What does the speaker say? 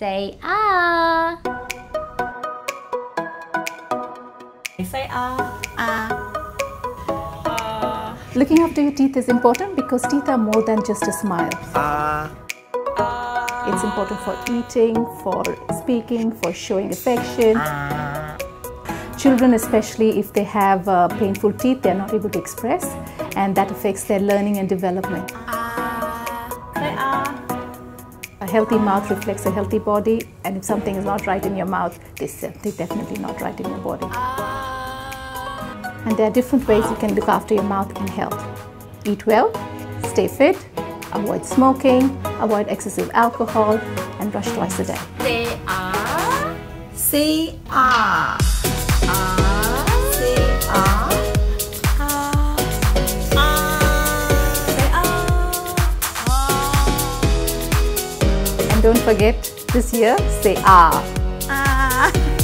Say ah. Say ah. Ah. Looking after your teeth is important because teeth are more than just a smile. Ah. It's important for eating, for speaking, for showing affection. Ah. Children, especially if they have painful teeth, they're not able to express, and that affects their learning and development. A healthy mouth reflects a healthy body, and if something is not right in your mouth, it's definitely not right in your body. And there are different ways you can look after your mouth and health. Eat well, stay fit, avoid smoking, avoid excessive alcohol, and brush twice a day. Say ah. Say ah. Don't forget, this year, say ah. Ah.